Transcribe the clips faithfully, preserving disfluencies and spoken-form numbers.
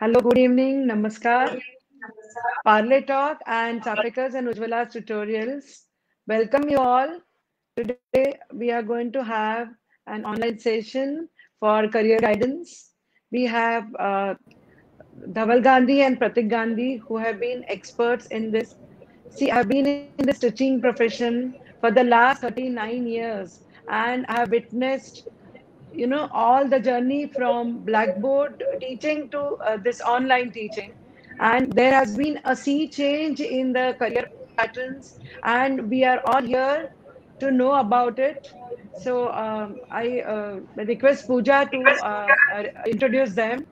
Hello, good evening, namaskar. Parle Talk and Chaphekar's and Ujjwala's tutorials. Welcome you all. Today we are going to have an online session for career guidance. We have uh, Dhaval Gandhi and Pratik Gandhi, who have been experts in this. See, I've been in this teaching profession for the last thirty-nine years, and I have witnessed, you know, all the journey from blackboard teaching to uh, this online teaching. And there has been a sea change in the career patterns, and we are all here to know about it. So um, I uh, request Pooja to uh, uh, introduce them.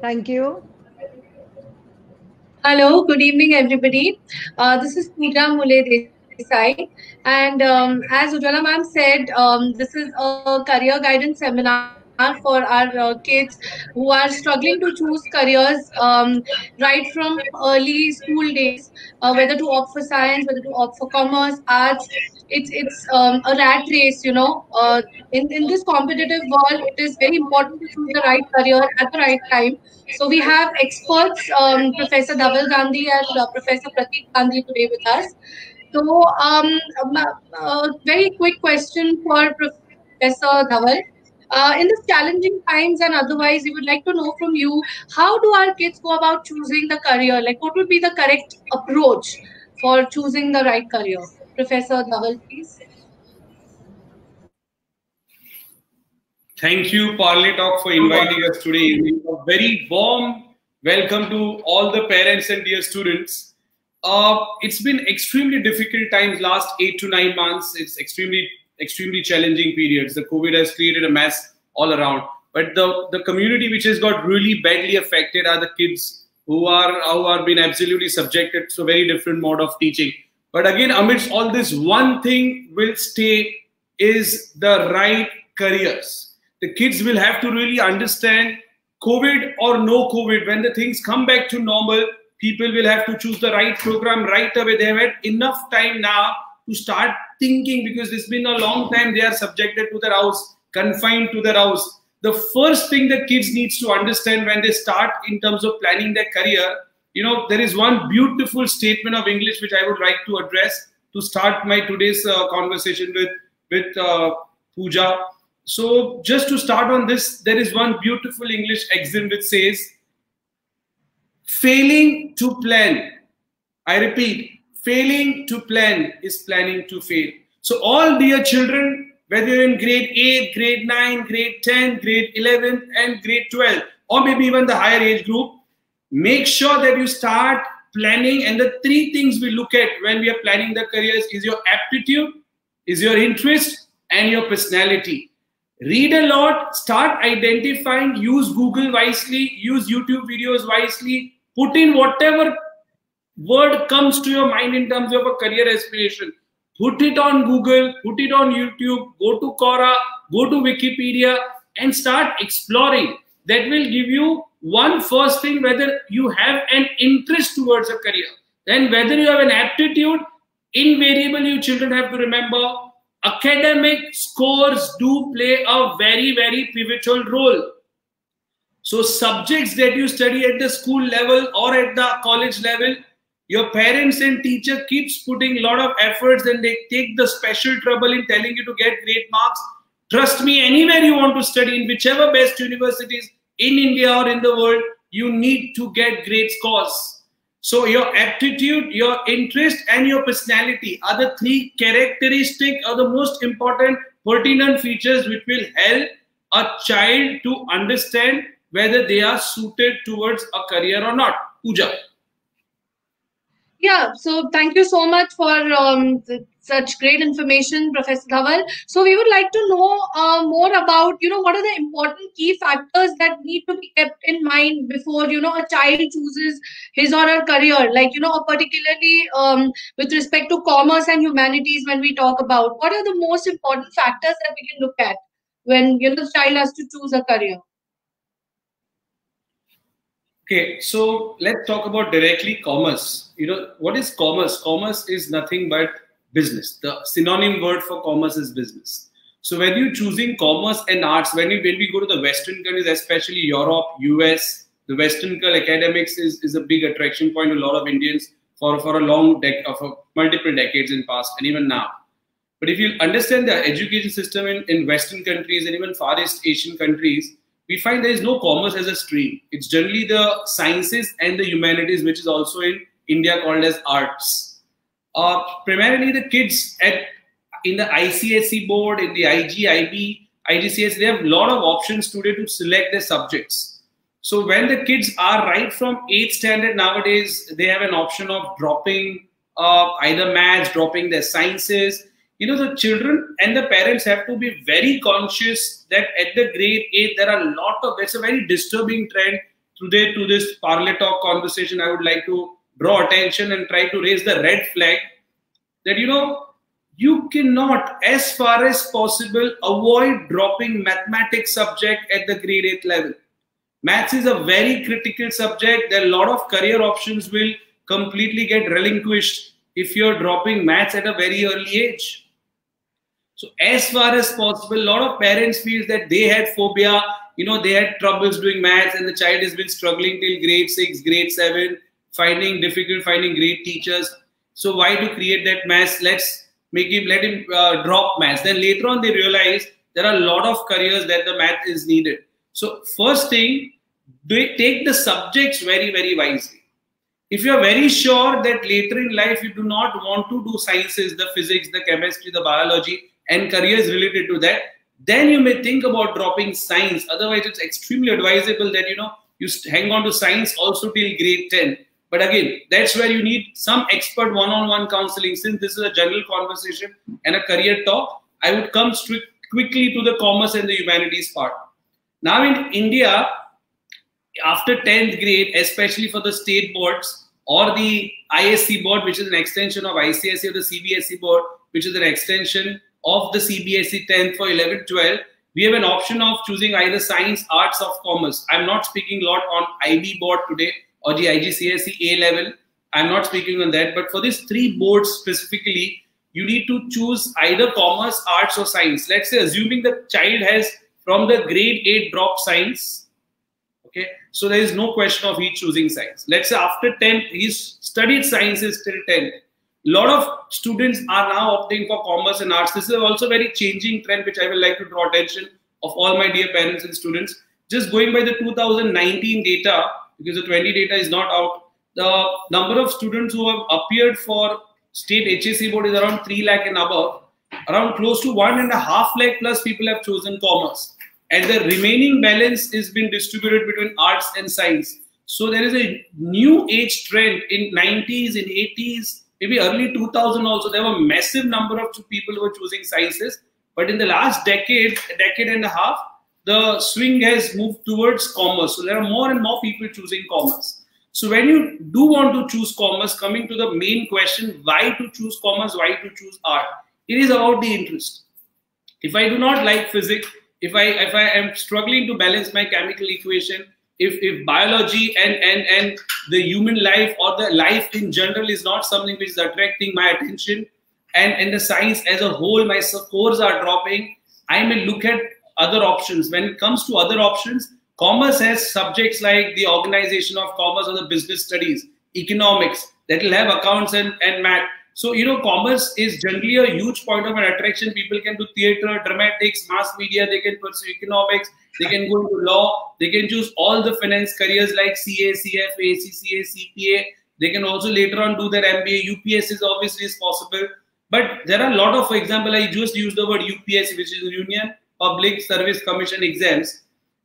Thank you. Hello, good evening, everybody. Uh, this is Pooja Mulede side, and um, as Ujjwala ma'am said, um, this is a career guidance seminar for our uh, kids who are struggling to choose careers um, right from early school days, uh, whether to opt for science, whether to opt for commerce, arts. It's it's um, a rat race, you know. Uh, in in this competitive world, it is very important to choose the right career at the right time. So we have experts, um, Professor Dhaval Gandhi and uh, Professor Pratik Gandhi today with us. So um, a, a very quick question for Professor Dhaval. Uh, in these challenging times and otherwise, we would like to know from you, how do our kids go about choosing the career? Like, what would be the correct approach for choosing the right career? Professor Dhaval, please. Thank you, Parle Talk, for inviting us today. A very warm welcome to all the parents and dear students. Uh, it's been extremely difficult times last eight to nine months. It's extremely extremely challenging periods. The COVID has created a mess all around. But the, the community which has got really badly affected are the kids who are, who are being absolutely subjected to a very different mode of teaching. But again, amidst all this, one thing will stay is the right careers. The kids will have to really understand, COVID or no COVID, when the things come back to normal, people will have to choose the right program right away. They have had enough time now to start thinking, because it's been a long time they are subjected to their house, confined to their house. The first thing that kids needs to understand when they start in terms of planning their career, you know, there is one beautiful statement of English which I would like to address to start my today's uh, conversation with, with uh, Pooja. So just to start on this, there is one beautiful English axiom which says, failing to plan, I repeat, failing to plan is planning to fail. So all dear children, whether in grade eight, grade nine, grade ten, grade eleven and grade twelve, or maybe even the higher age group, make sure that you start planning. And the three things we look at when we are planning the careers is your aptitude, is your interest and your personality. Read a lot, start identifying, use Google wisely, use YouTube videos wisely, put in whatever word comes to your mind in terms of a career aspiration. Put it on Google, put it on YouTube, go to Quora, go to Wikipedia and start exploring. That will give you one first thing, whether you have an interest towards a career. Then whether you have an aptitude, invariably you children have to remember, academic scores do play a very, very pivotal role. So subjects that you study at the school level or at the college level, your parents and teacher keeps putting a lot of efforts and they take the special trouble in telling you to get great marks. Trust me, anywhere you want to study, in whichever best universities in India or in the world, you need to get great scores. So your aptitude, your interest and your personality are the three characteristics or the most important pertinent features which will help a child to understand whether they are suited towards a career or not. Pooja. Yeah, so thank you so much for um, such great information, Professor Dhaval. So we would like to know uh, more about, you know, what are the important key factors that need to be kept in mind before, you know, a child chooses his or her career, like, you know, particularly um, with respect to commerce and humanities when we talk about. What are the most important factors that we can look at when, you know, the child has to choose a career? Okay, so let's talk about directly commerce. You know, what is commerce? Commerce is nothing but business. The synonym word for commerce is business. So when you're choosing commerce and arts, when we, when we go to the Western countries, especially Europe, U S, the Western academics is, is a big attraction point to a lot of Indians for, for a long dec for multiple decades in past and even now. But if you understand the education system in, in Western countries and even Far East Asian countries, we find there is no commerce as a stream. It's generally the sciences and the humanities, which is also in India called as arts. Uh, primarily the kids at in the I C S E board, in the I G, I B, I G C S, they have a lot of options today to select their subjects. So when the kids are right from eighth standard nowadays, they have an option of dropping uh, either maths, dropping their sciences. You know, the children and the parents have to be very conscious that at the grade eight, there are a lot of, it's a very disturbing trend today to this Parle Talk conversation. I would like to draw attention and try to raise the red flag that, you know, you cannot, as far as possible, avoid dropping mathematics subject at the grade eight level. Maths is a very critical subject. There are a lot of career options will completely get relinquished if you're dropping maths at a very early age. So as far as possible, a lot of parents feel that they had phobia, you know, they had troubles doing maths and the child has been struggling till grade six, grade seven, finding difficult, finding great teachers. So why to create that maths? Let's make him, let him uh, drop maths. Then later on they realize there are a lot of careers that the math is needed. So first thing, they take the subjects very, very wisely. If you are very sure that later in life you do not want to do sciences, the physics, the chemistry, the biology, and careers related to that, then you may think about dropping science. Otherwise, it's extremely advisable that, you know, you hang on to science also till grade ten. But again, that's where you need some expert one-on-one counseling. Since this is a general conversation and a career talk, I would come strict, quickly to the commerce and the humanities part. Now in India, after tenth grade, especially for the state boards or the I S C board, which is an extension of I C S E, or the C B S E board, which is an extension of the C B S E tenth for eleven, twelve, we have an option of choosing either science, arts, or commerce. I'm not speaking a lot on I B board today, or the I G C S E A level. I'm not speaking on that, but for these three boards specifically, you need to choose either commerce, arts, or science. Let's say, assuming the child has from the grade eight dropped science, okay, so there is no question of he choosing science. Let's say after ten, he's studied sciences till ten. A lot of students are now opting for commerce and arts. This is also a very changing trend, which I would like to draw attention of all my dear parents and students. Just going by the two thousand nineteen data, because the twenty data is not out, the number of students who have appeared for state H S E board is around three lakh and above. Around close to one and a half lakh plus people have chosen commerce. And the remaining balance is been distributed between arts and science. So there is a new age trend in nineties, in eighties, maybe early two thousand also. There were a massive number of people who were choosing sciences. But in the last decade, a decade and a half, the swing has moved towards commerce. So there are more and more people choosing commerce. So when you do want to choose commerce, coming to the main question, why to choose commerce, why to choose art? It is about the interest. If I do not like physics, if I if I am struggling to balance my chemical equation, if, if biology and, and, and the human life or the life in general is not something which is attracting my attention, and, and the science as a whole, my scores are dropping, I may look at other options. When it comes to other options, commerce has subjects like the organization of commerce or the business studies, economics, that will have accounts and, and math. So, you know, commerce is generally a huge point of an attraction. People can do theater, dramatics, mass media, they can pursue economics, they can go into law, they can choose all the finance careers like C A, C F A, C C A, C P A. They can also later on do their M B A. U P S is obviously is possible. But there are a lot of, for example, I just used the word U P S, which is Union Public Service Commission exams.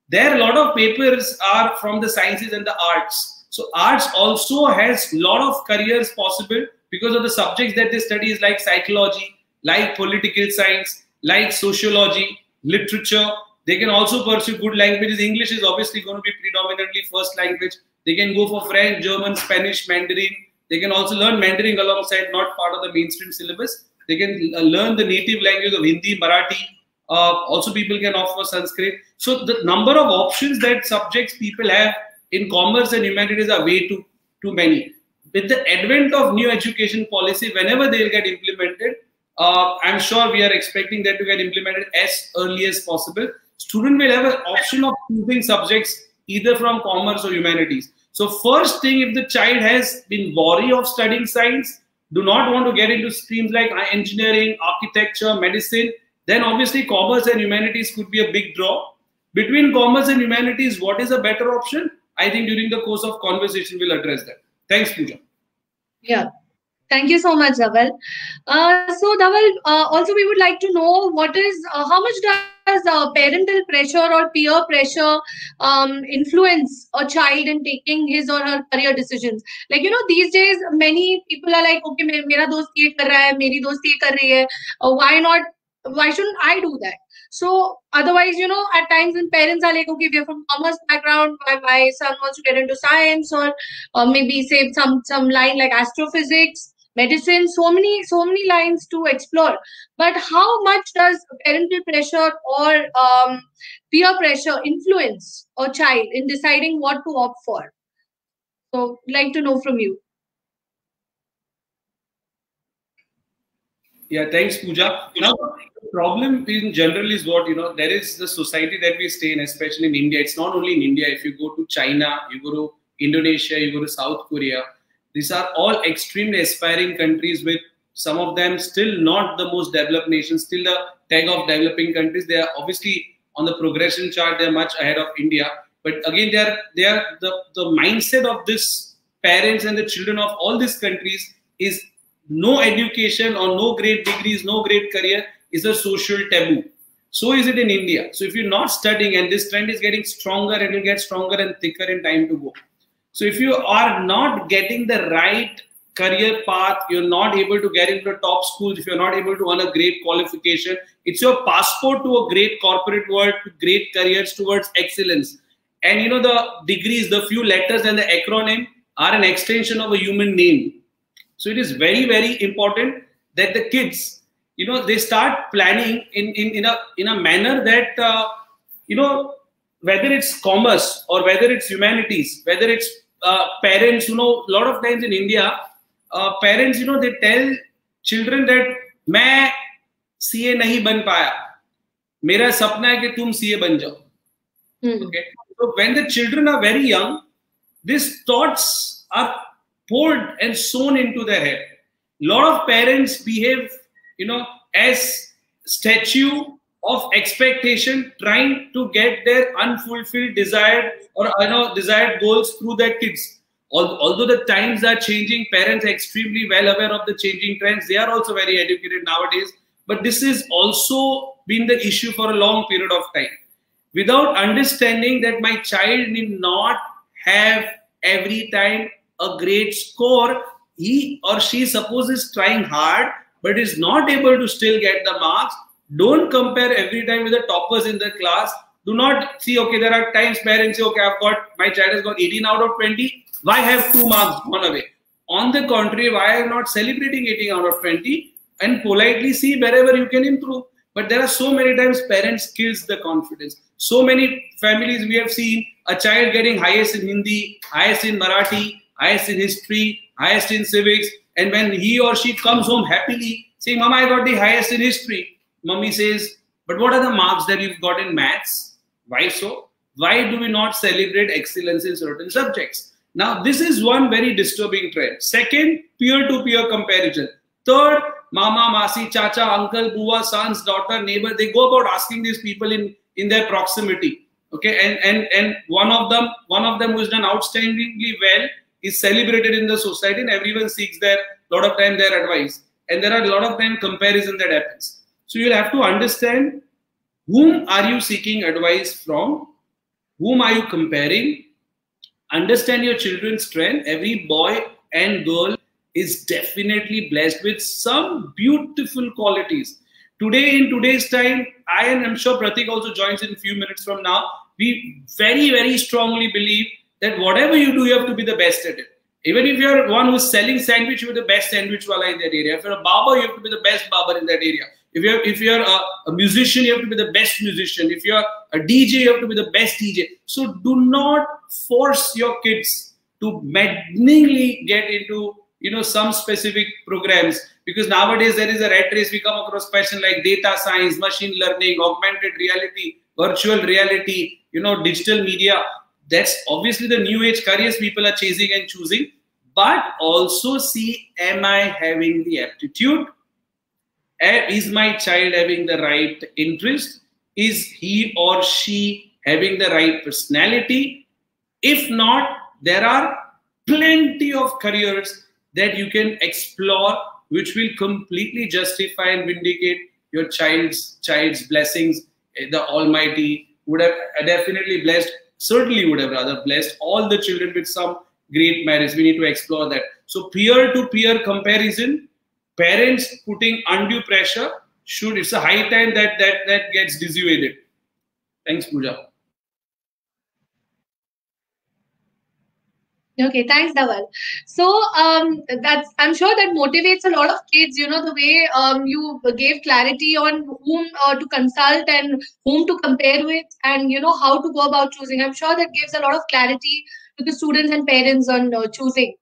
There a lot of papers are from the sciences and the arts. So arts also has a lot of careers possible because of the subjects that they study is like psychology, like political science, like sociology, literature. They can also pursue good languages. English is obviously going to be predominantly first language. They can go for French, German, Spanish, Mandarin. They can also learn Mandarin alongside, not part of the mainstream syllabus. They can learn the native language of Hindi, Marathi. Uh, also, people can opt for Sanskrit. So the number of options that subjects people have in commerce and humanities are way too, too many. With the advent of new education policy, whenever they will get implemented, uh, I'm sure we are expecting that to get implemented as early as possible. Students will have an option of choosing subjects either from commerce or humanities. So first thing, if the child has been wary of studying science, do not want to get into streams like engineering, architecture, medicine, then obviously commerce and humanities could be a big draw. Between commerce and humanities, what is a better option? I think during the course of conversation, we'll address that. Thanks, Pooja. Yeah. Thank you so much, Dhaval. Uh, so, Dhaval, uh, also we would like to know what is, uh, how much does uh, parental pressure or peer pressure um, influence a child in taking his or her career decisions? Like, you know, these days, many people are like, okay, mera dost ye kar raha hai, meri dost ye kar rahi hai. Uh, why not? Why shouldn't I do that? So otherwise, you know, at times when parents are like, okay, we are from commerce background, my, my son wants to get into science, or, or maybe say some, some line like astrophysics, medicine, so many, so many lines to explore. But how much does parental pressure or um, peer pressure influence a child in deciding what to opt for? So I'd like to know from you. Yeah, thanks, Pooja. You know, the problem in general is what, you know, there is the society that we stay in, especially in India. It's not only in India. If you go to China, you go to Indonesia, you go to South Korea, these are all extremely aspiring countries with some of them still not the most developed nations, still the tag of developing countries. They are obviously on the progression chart, they're much ahead of India. But again, they are, they are the, the mindset of this parents and the children of all these countries is no education or no great degrees, no great career is a social taboo. So is it in India. So if you're not studying, and this trend is getting stronger, it will get stronger and thicker in time to go. So if you are not getting the right career path, you're not able to get into top schools, if you're not able to earn a great qualification, it's your passport to a great corporate world, to great careers towards excellence. And you know, the degrees, the few letters and the acronym are an extension of a human name. So it is very, very important that the kids, you know, they start planning in, in, in, a, in a manner that, uh, you know, whether it's commerce or whether it's humanities, whether it's Uh, parents, you know, a lot of times in India, uh, parents, you know, they tell children that main C A nahi ban paya. Mera sapna hai ki tum C A ban jao. Mm. Okay. So when the children are very young, these thoughts are poured and sown into their head. A lot of parents behave, you know, as statue of expectation, trying to get their unfulfilled desired or you know, desired goals through their kids. Although the times are changing, parents are extremely well aware of the changing trends. They are also very educated nowadays. But this has also been the issue for a long period of time. Without understanding that my child need not have every time a great score, he or she supposes trying hard, but is not able to still get the marks. Don't compare every time with the toppers in the class. Do not see, okay, there are times parents say, okay, I've got, my child has got eighteen out of twenty. Why have two marks gone away? On the contrary, why are not celebrating eighteen out of twenty and politely see wherever you can improve? But there are so many times parents kills the confidence. So many families we have seen a child getting highest in Hindi, highest in Marathi, highest in history, highest in civics. And when he or she comes home happily saying, Mama, I got the highest in history. Mummy says, but what are the marks that you've got in maths? Why so? Why do we not celebrate excellence in certain subjects? Now, this is one very disturbing trend. Second, peer-to-peer comparison. Third, mama, masi, chacha, uncle, buwa, sons, daughter, neighbor, they go about asking these people in, in their proximity. Okay, and, and, and one of them, one of them who has done outstandingly well is celebrated in the society and everyone seeks their, a lot of time their advice. And there are a lot of time comparison that happens. So you'll have to understand whom are you seeking advice from, whom are you comparing, understand your children's strength. Every boy and girl is definitely blessed with some beautiful qualities. Today, in today's time, I and I'm sure Pratik also joins in a few minutes from now, we very, very strongly believe that whatever you do, you have to be the best at it. Even if you're one who's selling sandwich, you're the best sandwich wala in that area. If you're a barber, you have to be the best barber in that area. If you're, if you're a, a musician, you have to be the best musician. If you're a D J, you have to be the best D J. So do not force your kids to maddeningly get into, you know, some specific programs. Because nowadays there is a rat race. We come across passion like data science, machine learning, augmented reality, virtual reality, you know, digital media. that's obviously the new age careers people are chasing and choosing, but also see, am I having the aptitude? Is my child having the right interest? Is he or she having the right personality? If not, there are plenty of careers that you can explore, which will completely justify and vindicate your child's child's blessings. The Almighty would have definitely blessed, certainly would have rather blessed all the children with some great marriage. We need to explore that. So peer-to-peer comparison, parents putting undue pressure, should, it's a high time that that that gets dissuaded. Thanks, Pooja. Okay, thanks, Dhaval. So um, that's, I'm sure that motivates a lot of kids, you know, the way um, you gave clarity on whom uh, to consult and whom to compare with and, you know, how to go about choosing. I'm sure that gives a lot of clarity to the students and parents on uh, choosing.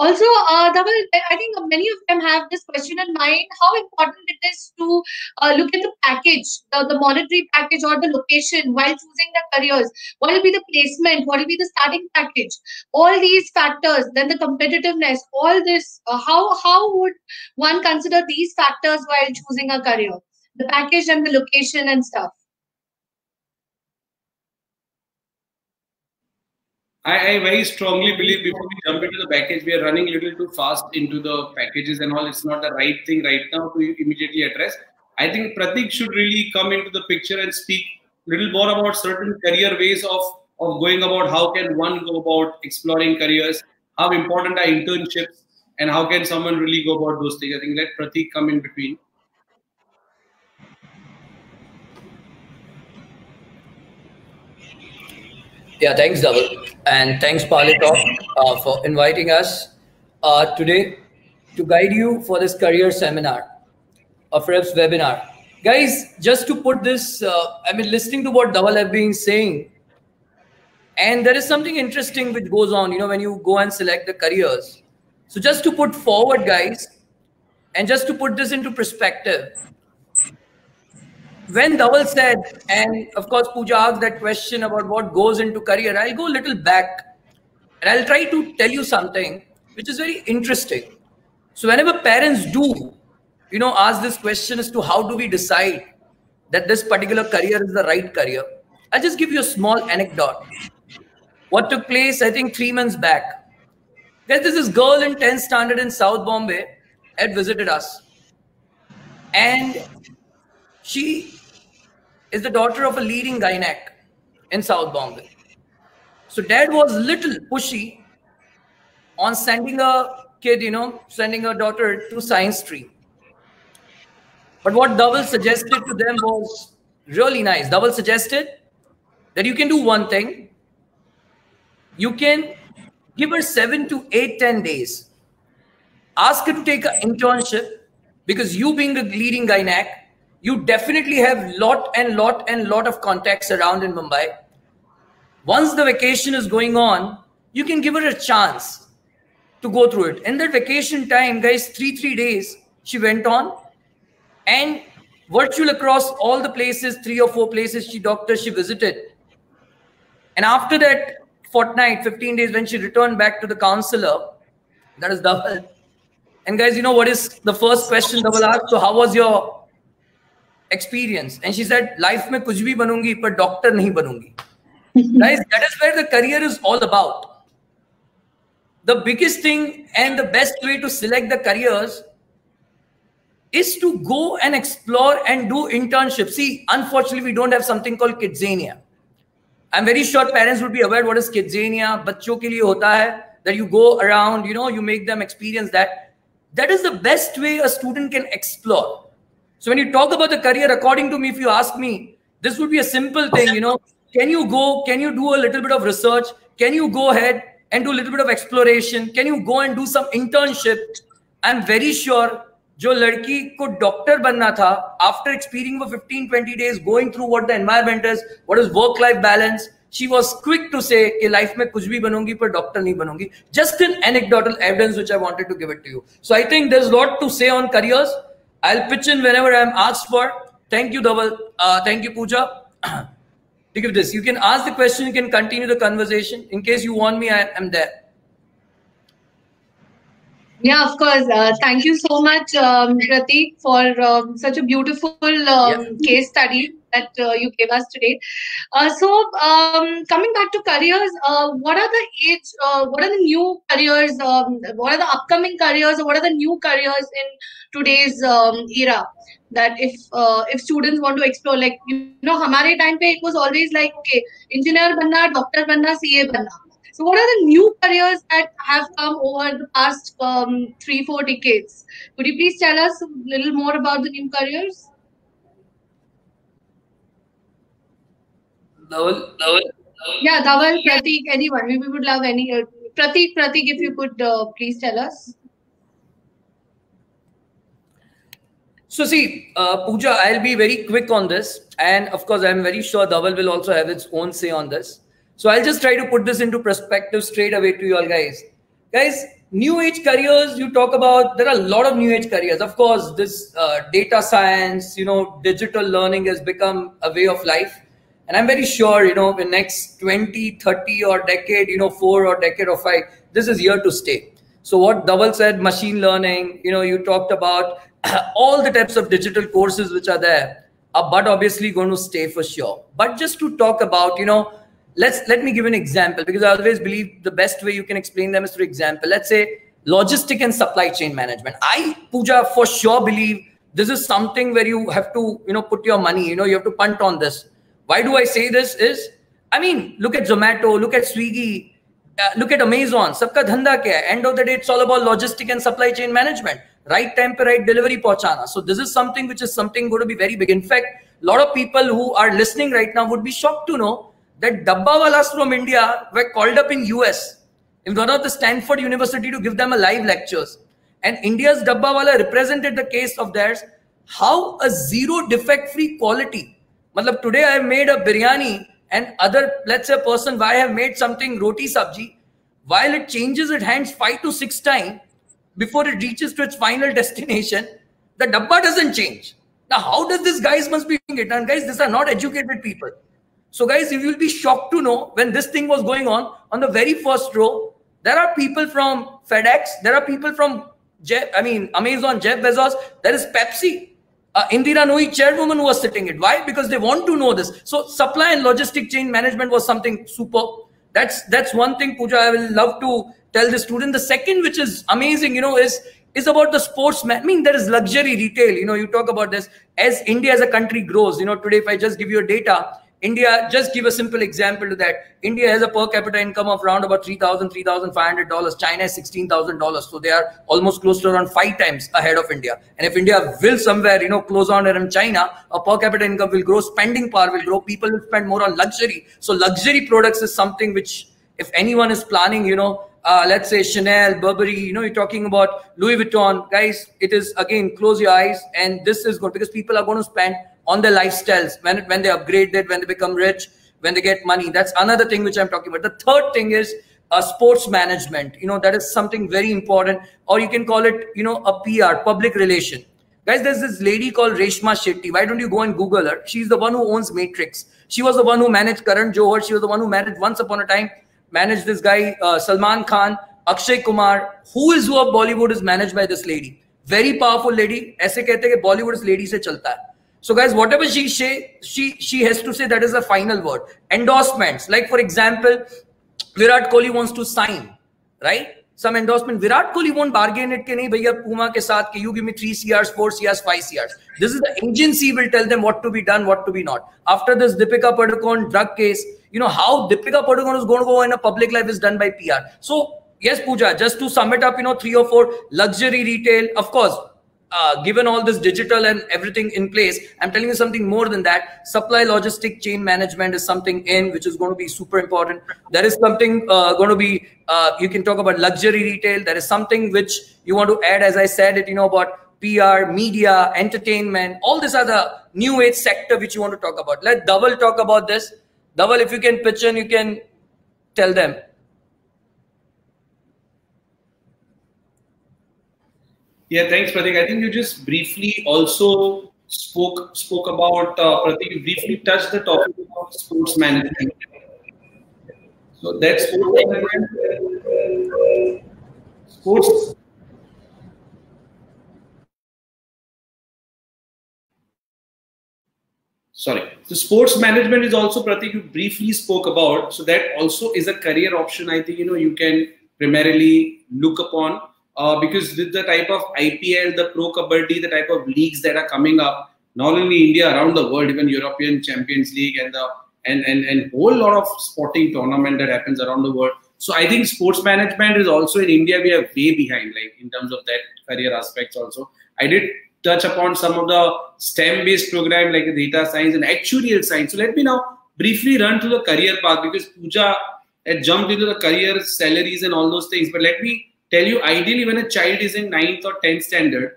Also, uh, Dhaval, I think many of them have this question in mind, how important it is to uh, look at the package, the, the monetary package or the location while choosing the careers. What will be the placement? What will be the starting package? All these factors, then the competitiveness, all this, uh, how, how would one consider these factors while choosing a career? The package and the location and stuff. I very strongly believe, before we jump into the package, we are running a little too fast into the packages and all. It's not the right thing right now to immediately address. I think Pratik should really come into the picture and speak a little more about certain career ways of, of going about how can one go about exploring careers, how important are internships, and how can someone really go about those things. I think let Pratik come in between. Yeah, thanks, Dhaval. And thanks, Parle Talk, uh, for inviting us uh, today to guide you for this career seminar, or perhaps webinar. Guys, just to put this, uh, I mean, listening to what Dhaval have been saying, and there is something interesting which goes on, you know, when you go and select the careers. So just to put forward, guys, and just to put this into perspective, when Dhaval said, and of course Pooja asked that question about what goes into career, I'll go a little back and I'll try to tell you something which is very interesting. So whenever parents do, you know, ask this question as to how do we decide that this particular career is the right career, I'll just give you a small anecdote. What took place, I think three months back. There's this girl in tenth standard in South Bombay had visited us, and she is the daughter of a leading gynec in South Bombay. So dad was little pushy on sending a kid, you know, sending her daughter to science stream. But what Dhaval suggested to them was really nice. Dhaval suggested that you can do one thing. You can give her seven to eight, ten days. Ask her to take an internship, because you being the leading gynec, you definitely have lot and lot and lot of contacts around in Mumbai. Once the vacation is going on, you can give her a chance to go through it. In that vacation time, guys, three, three days, she went on and virtual across all the places, three or four places she doctors she visited. And after that fortnight, fifteen days, when she returned back to the counselor, that is Dhaval. And guys, you know what is the first question Dhaval asked? So how was your experience? And she said, life mein kuch bhi banungi, par doctor nahi banungi. Guys, that is where the career is all about. The biggest thing and the best way to select the careers is to go and explore and do internships. See, unfortunately, we don't have something called kidzania. I'm very sure parents would be aware what is kidzania. Bachcho ke liye hota hai, that you go around, you know, you make them experience that. That is the best way a student can explore. So when you talk about the career, according to me, if you ask me, this would be a simple thing, you know, can you go, can you do a little bit of research? Can you go ahead and do a little bit of exploration? Can you go and do some internship? I'm very sure jo ladki ko doctor banna tha, after experiencing for fifteen, twenty days, going through what the environment is, what is work-life balance, she was quick to say, ki life mein kuch bhi banungi, par doctor nahi banungi. Just an anecdotal evidence, which I wanted to give it to you. So I think there's a lot to say on careers. I'll pitch in whenever I'm asked for. Thank you, Dhaval. Uh, thank you, Pooja. to give this. You can ask the question, you can continue the conversation. In case you want me, I am there. Yeah, of course. Uh, thank you so much, um, Pratik, for um, such a beautiful um, yeah. case study that uh, you gave us today. Uh, so, um, coming back to careers, uh, what are the age? Uh, what are the new careers? Um, what are the upcoming careers? Or what are the new careers in today's um, era? That if uh, if students want to explore, like you know, हमारे time पे it was always like okay, engineer बनना, doctor बनना, C A बनना. So what are the new careers that have come over the past um, three, four decades? Could you please tell us a little more about the new careers? Dhaval, Dhaval, Dhaval. Yeah, Dhaval, Pratik, anyone. We would love any. Uh, Pratik, Pratik, if you could uh, please tell us. So see, uh, Pooja, I'll be very quick on this. And of course, I'm very sure Dhaval will also have its own say on this. So I'll just try to put this into perspective straight away to you all guys. Guys, new age careers, you talk about, there are a lot of new age careers. Of course, this uh, data science, you know, digital learning has become a way of life. And I'm very sure, you know, the next twenty, thirty or decade, you know, four or decade or five, this is here to stay. So what Dhaval said, machine learning, you know, you talked about all the types of digital courses which are there, uh, but obviously going to stay for sure. But just to talk about, you know, Let's let me give an example, because I always believe the best way you can explain them is through example. Let's say logistic and supply chain management. I, Pooja, for sure believe this is something where you have to, you know, put your money, you know, you have to punt on this. Why do I say this is, I mean, look at Zomato, look at Swiggy, uh, look at Amazon. Sabka dhanda kya hai? End of the day, it's all about logistic and supply chain management. Right time pe right delivery pahunchana. So this is something which is something going to be very big. In fact, a lot of people who are listening right now would be shocked to know that Dabbawalas from India were called up in U S in one of the Stanford University to give them a live lectures. And India's Dabbawala represented the case of theirs. How a zero defect free quality. Matlab, today I have made a biryani and other, let's say a person, why I have made something roti sabji, while it changes its hands five to six times before it reaches to its final destination, the Dabba doesn't change. Now, how does this guys must be doing it? And guys, these are not educated people. So guys, you will be shocked to know when this thing was going on, on the very first row, there are people from FedEx, there are people from Jeff, I mean, Amazon, Jeff Bezos, there is Pepsi. Uh, Indra Nooyi chairwoman was sitting it. Why? Because they want to know this. So supply and logistic chain management was something super. That's that's one thing, Pooja, I will love to tell the student. The second, which is amazing, you know, is, is about the sportsman. I mean, there is luxury retail. You know, you talk about this as India as a country grows. You know, today, if I just give you a data, India, just give a simple example to that. India has a per capita income of around about three thousand, three thousand five hundred dollars. China is sixteen thousand dollars. So they are almost close to around five times ahead of India. And if India will somewhere, you know, close on around China, a per capita income will grow, spending power will grow, people will spend more on luxury. So luxury products is something which, if anyone is planning, you know, uh, let's say Chanel, Burberry, you know, you're talking about Louis Vuitton. Guys, it is, again, close your eyes. And this is good because people are going to spend on their lifestyles, when, when they upgrade it, when they become rich, when they get money. That's another thing which I'm talking about. The third thing is uh, sports management. You know, that is something very important, or you can call it, you know, a P R, public relation. Guys, there's this lady called Reshma Shetty. Why don't you go and Google her? She's the one who owns Matrix. She was the one who managed Karan Johar. She was the one who managed once upon a time, managed this guy, uh, Salman Khan, Akshay Kumar. Who is who of Bollywood is managed by this lady. Very powerful lady. Aise kehte ke Bollywood is lady se chalta hai. So guys, whatever she say, she, she has to say that is the final word. Endorsements. Like for example, Virat Kohli wants to sign, right? Some endorsement. Virat Kohli won't bargain it. Ke nahi, bhaiya, Puma ke saath, ke you give me three C Rs, four C Rs, five C Rs. This is the agency will tell them what to be done, what to be not. After this Deepika Padukone drug case, you know how Deepika Padukone is going to go in a public life is done by P R. So yes, Pooja, just to sum it up, you know, three or four luxury retail, of course, Uh, given all this digital and everything in place, I'm telling you something more than that. Supply logistic chain management is something in which is going to be super important. There is something uh, going to be, uh, you can talk about luxury retail. There is something which you want to add, as I said it, you know, about P R, media, entertainment, all these are the new age sector which you want to talk about. Let Dhaval talk about this. Dhaval, if you can pitch in, you can tell them. Yeah, thanks, Pratik. I think you just briefly also spoke spoke about, uh, Pratik briefly touched the topic of sports management. So that sports management, sports. Sorry, so sports management is also, Pratik, you briefly spoke about. So that also is a career option. I think, you know, you can primarily look upon. Uh, because with the type of I P L, the Pro Kabaddi, the type of leagues that are coming up, not only India, around the world, even European Champions League and the and and and whole lot of sporting tournament that happens around the world. So I think sports management is also in India, we are way behind, like in terms of that career aspects also. I did touch upon some of the STEM-based program like data science and actuarial science. So let me now briefly run through the career path, because Pooja had jumped into the career salaries and all those things, but let me tell you, ideally when a child is in ninth or tenth standard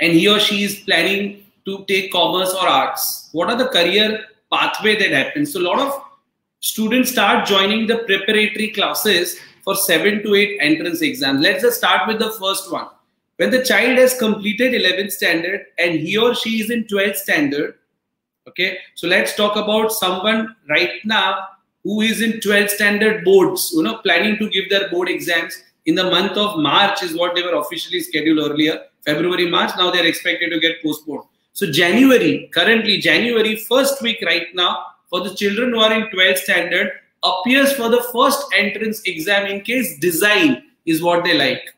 and he or she is planning to take commerce or arts, what are the career pathway that happens? So a lot of students start joining the preparatory classes for seven to eight entrance exams. Let's just start with the first one. When the child has completed eleventh standard and he or she is in twelfth standard, okay, so let's talk about someone right now who is in twelfth standard boards, you know, planning to give their board exams. In the month of March is what they were officially scheduled earlier, February, March. Now they're expected to get postponed. So January, currently January first week right now, for the children who are in twelfth standard, appears for the first entrance exam in case design is what they like.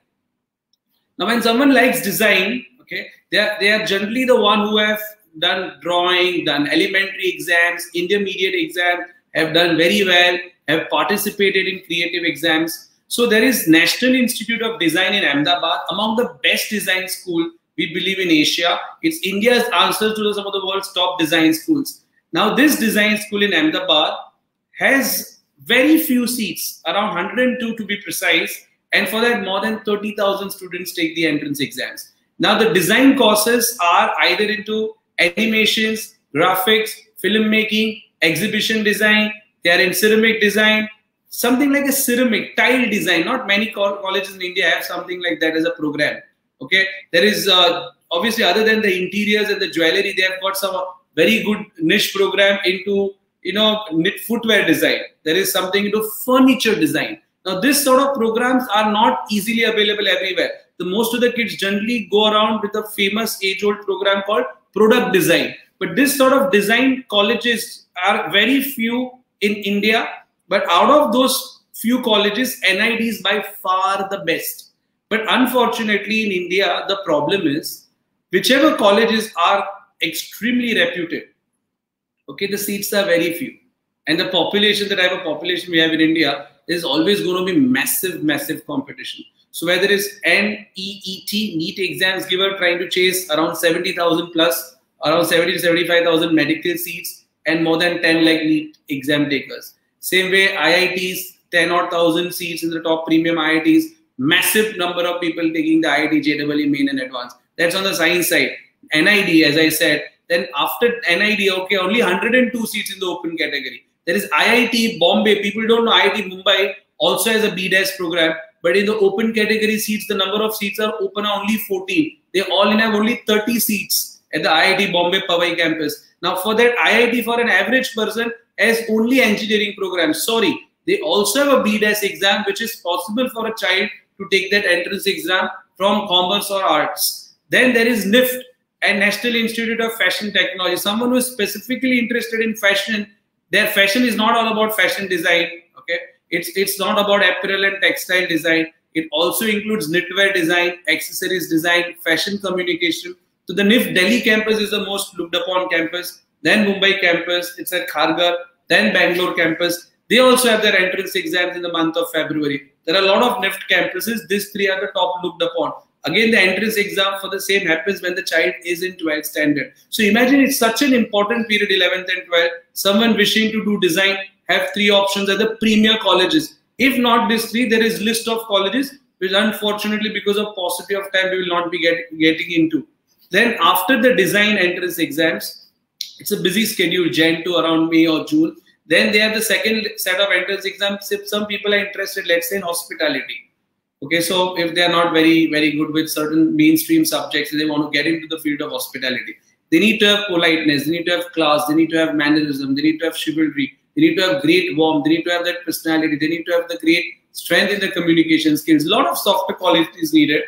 Now when someone likes design, okay, they are, they are generally the one who have done drawing, done elementary exams, intermediate exams, have done very well, have participated in creative exams. So there is National Institute of Design in Ahmedabad, among the best design school we believe in Asia. It's India's answer to some of the world's top design schools. Now this design school in Ahmedabad has very few seats, around one hundred and two to be precise, and for that more than thirty thousand students take the entrance exams. Now the design courses are either into animations, graphics, filmmaking, exhibition design, they are in ceramic design, something like a ceramic tile design. Not many co colleges in India have something like that as a program. Okay, there is uh, obviously, other than the interiors and the jewelry, they have got some very good niche program into, you know, knit footwear design. There is something into furniture design. Now this sort of programs are not easily available everywhere. The most of the kids generally go around with a famous age-old program called product design. But this sort of design colleges are very few in India, but out of those few colleges, N I D is by far the best. But unfortunately in India, the problem is whichever colleges are extremely reputed, okay, the seats are very few. And the population, the type of population we have in India, is always going to be massive, massive competition. So whether it's N E E T, NEET exams giver trying to chase around seventy thousand plus, around seventy to seventy-five thousand medical seats and more than ten lakh NEET exam takers. Same way I I Ts, ten odd thousand seats in the top premium I I Ts, massive number of people taking the I I T, J E E, main and advanced. That's on the science side. N I D, as I said, then after N I D, okay, only one hundred and two seats in the open category. There is I I T Bombay, people don't know, I I T Mumbai also has a B DES program, but in the open category seats, the number of seats are open are only fourteen. They all in have only thirty seats at the I I T Bombay Powai campus. Now for that, I I T for an average person has only engineering programs. Sorry, they also have a B DES exam, which is possible for a child to take that entrance exam from commerce or arts. Then there is N I F T and National Institute of Fashion Technology. Someone who is specifically interested in fashion, their fashion is not all about fashion design. Okay, it's, it's not about apparel and textile design. It also includes knitwear design, accessories design, fashion communication. So the N I F T Delhi campus is the most looked upon campus, then Mumbai campus, it's at Kharghar, then Bangalore campus. They also have their entrance exams in the month of February. There are a lot of N I F T campuses, these three are the top looked upon. Again, the entrance exam for the same happens when the child is in twelfth standard. So imagine it's such an important period, eleventh and twelfth, someone wishing to do design have three options at the premier colleges. If not these three, there is list of colleges, which unfortunately because of paucity of time, we will not be get, getting into. Then after the design entrance exams, it's a busy schedule, Jan to around May or June. Then they have the second set of entrance exams. If some people are interested, let's say in hospitality. Okay, so if they are not very, very good with certain mainstream subjects and they want to get into the field of hospitality, they need to have politeness, they need to have class, they need to have mannerism, they need to have chivalry, they need to have great warmth, they need to have that personality, they need to have the great strength in the communication skills. A lot of softer qualities needed.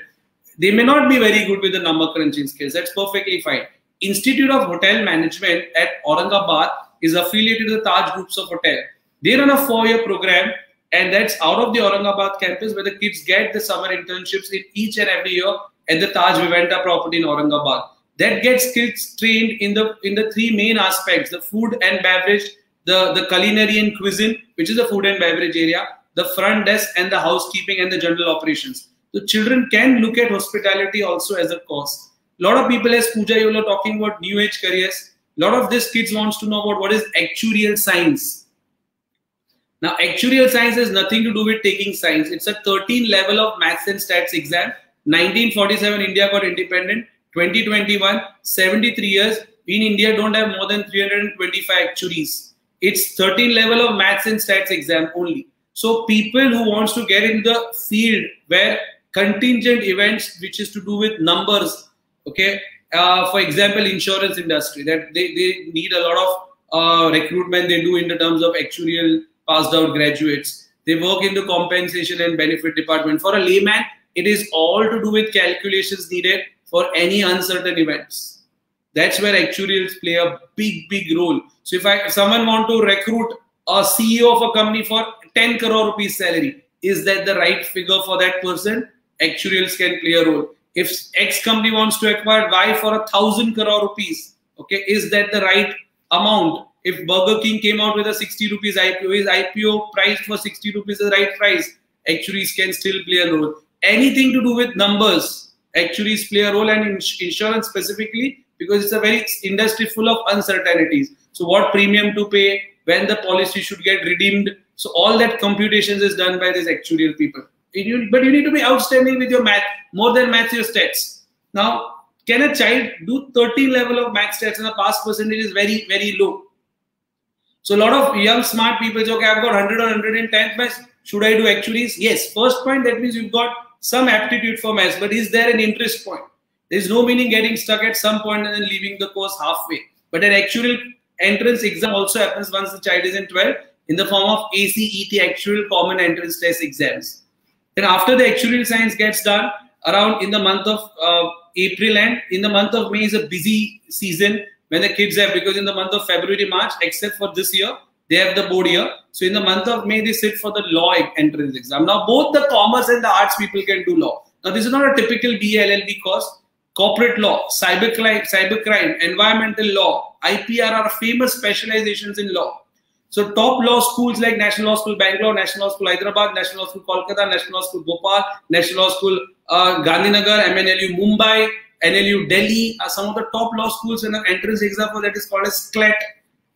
They may not be very good with the number crunching skills. That's perfectly fine. Institute of Hotel Management at Aurangabad is affiliated to the Taj Groups of Hotel. They run a four-year program, and that's out of the Aurangabad campus where the kids get the summer internships in each and every year at the Taj Vivanta property in Aurangabad. That gets kids trained in the in the three main aspects: the food and beverage, the, the culinary and cuisine, which is the food and beverage area, the front desk, and the housekeeping and the general operations. So children can look at hospitality also as a course. A lot of people, as Pooja, you are talking about new age careers. A lot of these kids wants to know about what is actuarial science. Now, actuarial science has nothing to do with taking science. It's a thirteen level of maths and stats exam. nineteen forty-seven, India got independent. twenty twenty-one, seventy-three years. In India, don't have more than three hundred twenty-five actuaries. It's thirteen level of maths and stats exam only. So people who wants to get in the field where contingent events, which is to do with numbers, okay, uh, for example, insurance industry, that they, they need a lot of uh, recruitment they do in the terms of actuarial passed out graduates. They work in the compensation and benefit department. For a layman, it is all to do with calculations needed for any uncertain events. That's where actuarials play a big, big role. So if, I, if someone want to recruit a C E O of a company for ten crore rupees salary, is that the right figure for that person? Actuarials can play a role. If X company wants to acquire Y for a thousand crore rupees, okay, is that the right amount? If Burger King came out with a sixty rupees I P O, is I P O priced for sixty rupees the right price? Actuaries can still play a role. Anything to do with numbers, actuaries play a role, and in insurance specifically, because it's a very industry full of uncertainties. So what premium to pay, when the policy should get redeemed. So all that computations is done by these actuarial people. You, but you need to be outstanding with your math, more than math, your stats. Now, can a child do thirteen level of math stats and the pass percentage is very, very low? So a lot of young smart people say, okay, I've got one hundred or one hundred ten maths, should I do actuaries? Yes, first point, that means you've got some aptitude for maths, but is there an interest point? There's no meaning getting stuck at some point and then leaving the course halfway. But an actuarial entrance exam also happens once the child is in twelve in the form of A C E T, Actuarial Common Entrance Test exams. Then after the actuarial science gets done, around in the month of uh, April and in the month of May is a busy season when the kids have, because in the month of February, March, except for this year, they have the board year. So in the month of May, they sit for the law entrance exam. Now, both the commerce and the arts people can do law. Now, this is not a typical B A L L B course. Corporate law, cybercrime, cybercrime, environmental law, I P R are famous specializations in law. So top law schools like National Law School Bangalore, National Law School Hyderabad, National Law School Kolkata, National Law School Bhopal, National Law School uh, Gandhinagar, M N L U Mumbai, N L U Delhi are some of the top law schools, and an entrance exam for that is called as SCLAT,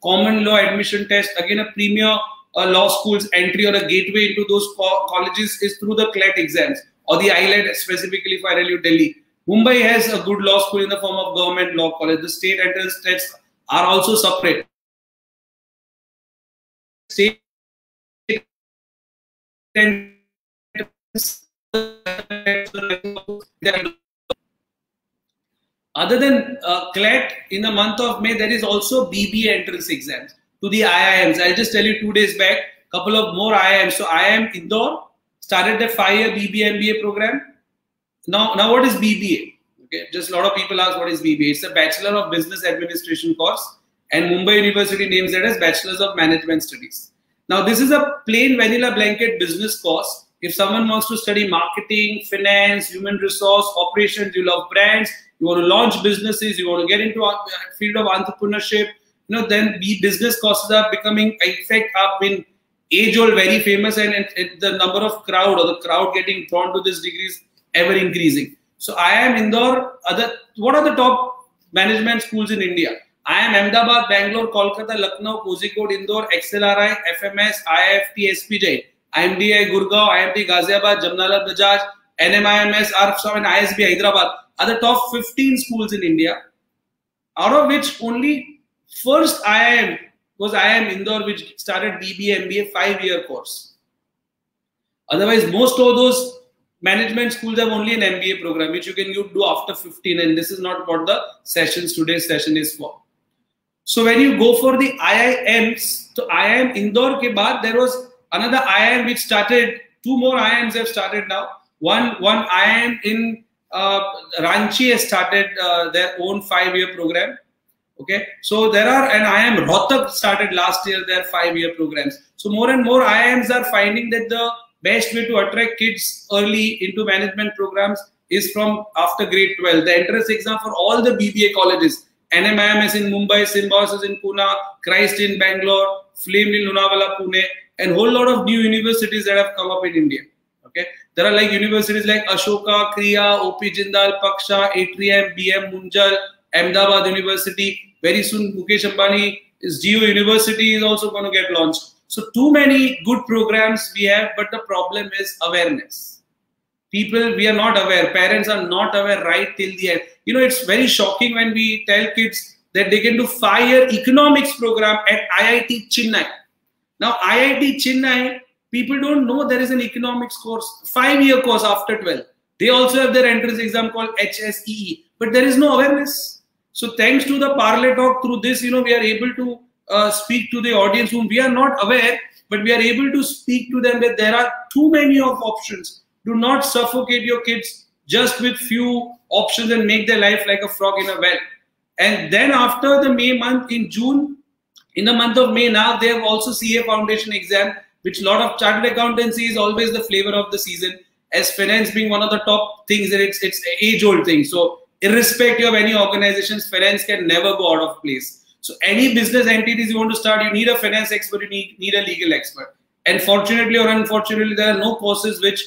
Common Law Admission Test. Again, a premier uh, law school's entry or a gateway into those co colleges is through the CLAT exams or the I L A T specifically for N L U Delhi. Mumbai has a good law school in the form of Government Law College. The state entrance tests are also separate. State other than uh, CLAT, in the month of May, there is also B B A entrance exams to the I I Ms. I'll just tell you two days back, couple of more I I Ms. So I I M Indore started the five-year B B A M B A program. Now, now what is B B A? Okay, just a lot of people ask what is B B A. It's a Bachelor of Business Administration course. And Mumbai University names it as Bachelors of Management Studies. Now, this is a plain vanilla blanket business course. If someone wants to study marketing, finance, human resource, operations, you love brands, you want to launch businesses, you want to get into a field of entrepreneurship, you know, then B business courses are becoming, in fact, have been age-old, very famous, and, and, and the number of crowd or the crowd getting drawn to this degree is ever increasing. So I I M Indore, other, what are the top management schools in India? I I M Ahmedabad, Bangalore, Kolkata, Lucknow, Kozhikode, Indore, X L R I, F M S, I I F T, S P J, I M D I, Gurgaon, I I F T, Ghaziabad, Jamnalal Bajaj, N M I M S, R F S A M and I S B Hyderabad are the top fifteen schools in India, out of which only first I I M was I I M Indore, which started B B A M B A five-year course. Otherwise, most of those Management schools have only an M B A program, which you can you do after fifteen, and this is not what the sessions today's session is for. So when you go for the I I Ms, so I I M Indore ke baad, there was another I I M which started, two more I I Ms have started now. One, one I I M in uh, Ranchi has started uh, their own five-year program. Okay, so there are, and I I M Rohtak started last year their five-year programs. So more and more I I Ms are finding that the best way to attract kids early into management programs is from after grade twelve. The entrance exam for all the B B A colleges, N M I M S in Mumbai, Symbiosis in Pune, Christ in Bangalore, Flame in Lunavala, Pune, and whole lot of new universities that have come up in India. Okay, there are like universities like Ashoka, Kriya, O P Jindal, Paksha, Atrium, B M Munjal, Ahmedabad University. Very soon Mukesh Ambani's Geo University is also going to get launched. So too many good programs we have, but the problem is awareness. People, we are not aware. Parents are not aware right till the end. You know, it's very shocking when we tell kids that they can do five-year economics program at I I T Chennai. Now, I I T Chennai, people don't know there is an economics course, five-year course after twelve. They also have their entrance exam called H S E E, but there is no awareness. So thanks to the Parle Talk, through this, you know, we are able to Uh, speak to the audience whom we are not aware, but we are able to speak to them that there are too many of options. Do not suffocate your kids just with few options and make their life like a frog in a well. And then after the May month, in June, in the month of May now, they have also C A Foundation exam, which a lot of chartered accountancy is always the flavor of the season, as finance being one of the top things, and it's, it's age-old thing. So irrespective of any organizations, finance can never go out of place. So any business entities you want to start, you need a finance expert, you need, need a legal expert. And fortunately or unfortunately, there are no courses which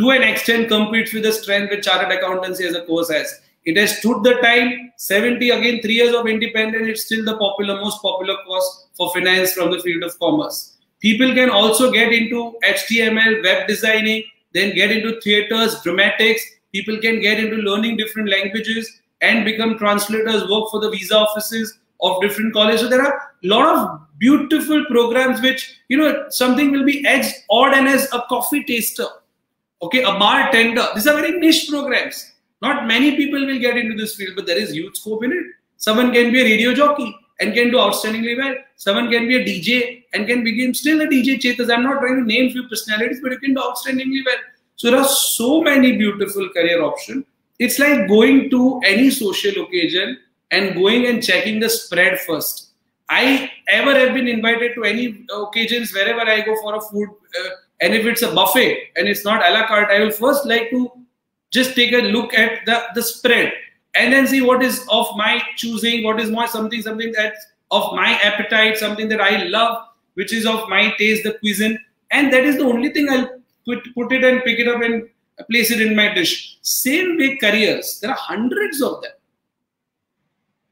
to an extent competes with the strength which chartered accountancy as a course has. It has stood the time, seventy, again, three years of independence, it's still the popular, most popular course for finance from the field of commerce. People can also get into H T M L, web designing, then get into theatres, dramatics. People can get into learning different languages and become translators, work for the visa offices of different colleges. So there are a lot of beautiful programs which, you know, something will be as odd and as a coffee taster, okay, a bartender. These are very niche programs. Not many people will get into this field, but there is huge scope in it. Someone can be a radio jockey and can do outstandingly well. Someone can be a D J and can become still a D J Chetas. I'm not trying to name few personalities, but you can do outstandingly well. So there are so many beautiful career options. It's like going to any social occasion and going and checking the spread first. I ever have been invited to any occasions wherever I go for a food, uh, and if it's a buffet and it's not a la carte, I will first like to just take a look at the, the spread and then see what is of my choosing, what is more something, something that's of my appetite, something that I love, which is of my taste, the cuisine. And that is the only thing I'll put, put it and pick it up and place it in my dish. Same way careers, there are hundreds of them.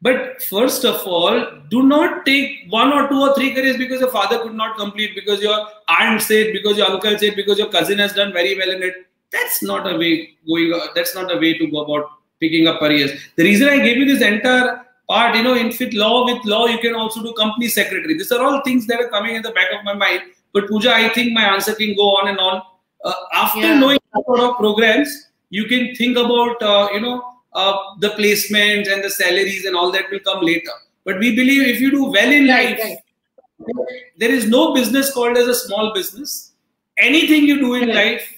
But first of all, do not take one or two or three careers because your father could not complete, because your aunt said, because your uncle said, because your cousin has done very well in it. That's not a way going. That's not a way to go about picking up careers. The reason I gave you this entire part, you know, in fit law, with law, you can also do company secretary. These are all things that are coming in the back of my mind. But Pooja, I think my answer can go on and on. Uh, after yeah. knowing a lot of programs, you can think about, uh, you know, Uh, the placements and the salaries and all that will come later. But we believe if you do well in right, life, right. there is no business called as a small business. Anything you do in right. life,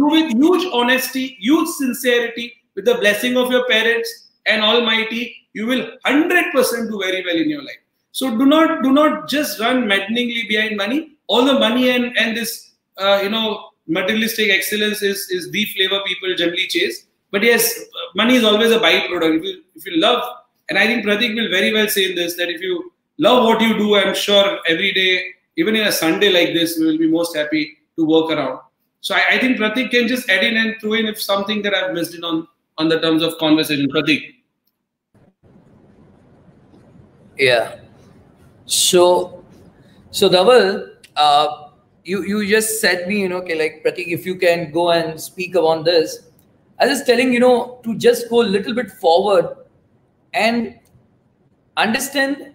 do with huge honesty, huge sincerity, with the blessing of your parents and Almighty, you will one hundred percent do very well in your life. So do not do not just run maddeningly behind money. All the money and, and this uh, you know, materialistic excellence is, is the flavor people generally chase. But yes, money is always a byproduct. If you, if you love, and I think Pratik will very well say in this, that if you love what you do, I'm sure every day, even in a Sunday like this, we will be most happy to work around. So I, I think Pratik can just add in and throw in if something that I've missed in on, on the terms of conversation. Pratik. Yeah. So, so Dhaval, uh, you, you just said me, you know, okay, like Pratik, if you can go and speak about this. I was telling, you know, to just go a little bit forward and understand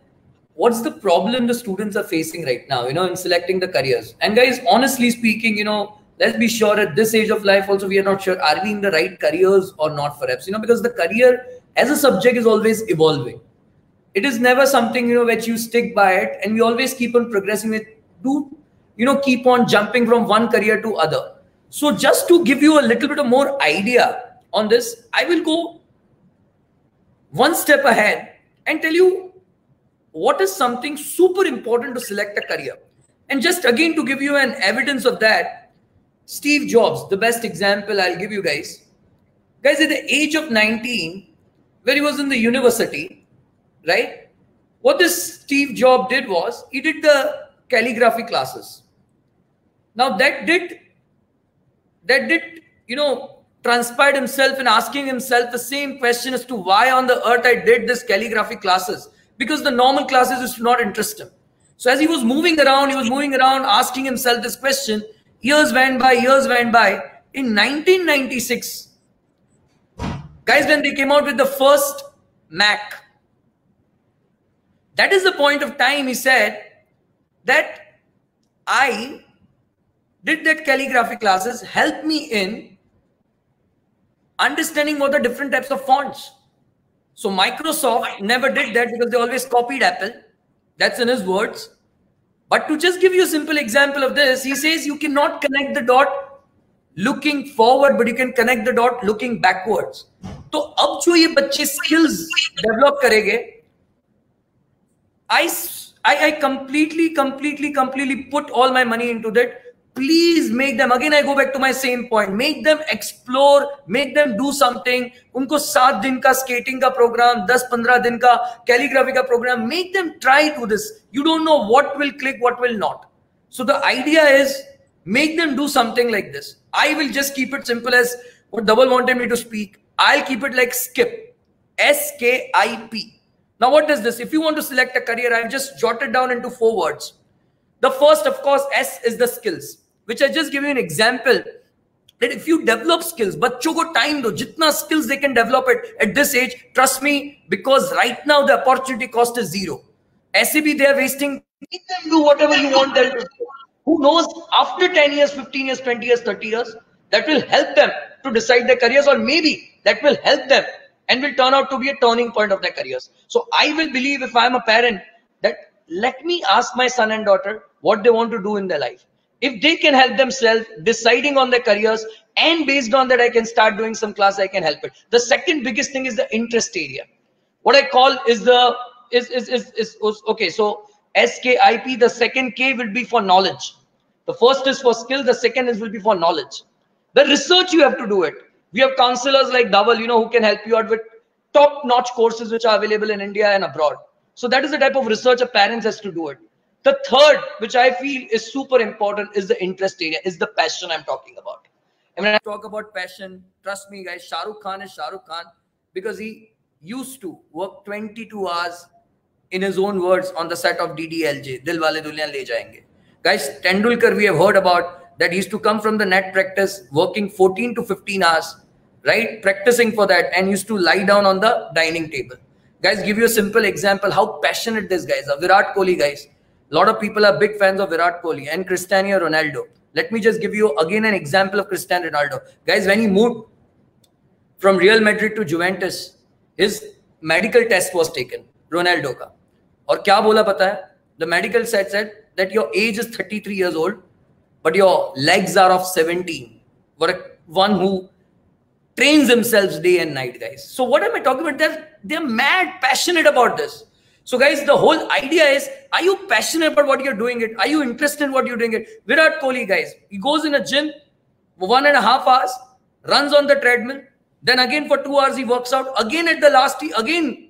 what's the problem the students are facing right now, you know, in selecting the careers. And guys, honestly speaking, you know, let's be sure at this age of life also we are not sure, are we in the right careers or not, perhaps, you know, because the career as a subject is always evolving. It is never something, you know, which you stick by it, and we always keep on progressing with, do, you know, keep on jumping from one career to other. So just to give you a little bit of more idea on this, I will go one step ahead and tell you what is something super important to select a career. And just again, to give you an evidence of that, Steve Jobs, the best example I'll give you guys. Guys, at the age of nineteen, when he was in the university, right? What this Steve Jobs did was, he did the calligraphy classes. Now that did, that did, you know, transpired himself in asking himself the same question as to why on the earth I did this calligraphy classes, because the normal classes is not interest him. So as he was moving around, he was moving around asking himself this question. Years went by, years went by. In nineteen ninety-six, guys, when they came out with the first Mac, that is the point of time he said that I did that calligraphy classes, helped me in understanding what the different types of fonts. So Microsoft never did that because they always copied Apple. That's in his words. But to just give you a simple example of this, he says you cannot connect the dot looking forward, but you can connect the dot looking backwards. So now these children skills develop karenge. I, I, I completely, completely, completely put all my money into that. Please make them, again I go back to my same point, make them explore, make them do something. Unko seven din ka skating ka program, ten to fifteen din ka calligraphy ka program, make them try to this. You don't know what will click, what will not. So the idea is, make them do something like this. I will just keep it simple as what Dhaval wanted me to speak. I'll keep it like skip, S K I P. Now what is this? If you want to select a career, I've just jotted down into four words. The first, of course, S is the skills, which I just give you an example that if you develop skills, bachcho ko time do, jitna skills they can develop it at this age, trust me, because right now the opportunity cost is zero. S A B, they are wasting, make them do whatever you want them to do. Who knows, after ten years, fifteen years, twenty years, thirty years, that will help them to decide their careers, or maybe that will help them and will turn out to be a turning point of their careers. So I will believe, if I'm a parent, that let me ask my son and daughter what they want to do in their life. If they can help themselves deciding on their careers, and based on that, I can start doing some class, I can help it. The second biggest thing is the interest area. What I call is the, is, is, is, is, is okay. So S K I P, the second K will be for knowledge. The first is for skill. The second is will be for knowledge. The research, you have to do it. We have counselors like Dhaval, you know, who can help you out with top notch courses, which are available in India and abroad. So that is the type of research a parent has to do it. The third, which I feel is super important, is the interest area, is the passion I'm talking about. And when I talk about passion, trust me guys, Shah Rukh Khan is Shah Rukh Khan because he used to work twenty-two hours, in his own words, on the set of D D L J, Dil Wale Dulhan Le Jayenge. Guys, Tendulkar, we have heard about that, he used to come from the net practice, working fourteen to fifteen hours, right? Practicing for that, and used to lie down on the dining table. Guys, give you a simple example how passionate these guys are. Virat Kohli, guys. A lot of people are big fans of Virat Kohli and Cristiano Ronaldo. Let me just give you again an example of Cristiano Ronaldo. Guys, when he moved from Real Madrid to Juventus, his medical test was taken, Ronaldo ka. Aur kya bola pata hai? The medical side said that your age is thirty-three years old, but your legs are of seventeen. For one who trains themselves day and night, guys. So what am I talking about? They're, they're mad, passionate about this. So guys, the whole idea is, are you passionate about what you're doing it? Are you interested in what you're doing it? Virat Kohli, guys, he goes in a gym for one and a half hours, runs on the treadmill. Then again for two hours, he works out. Again at the last, he again